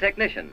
Technician.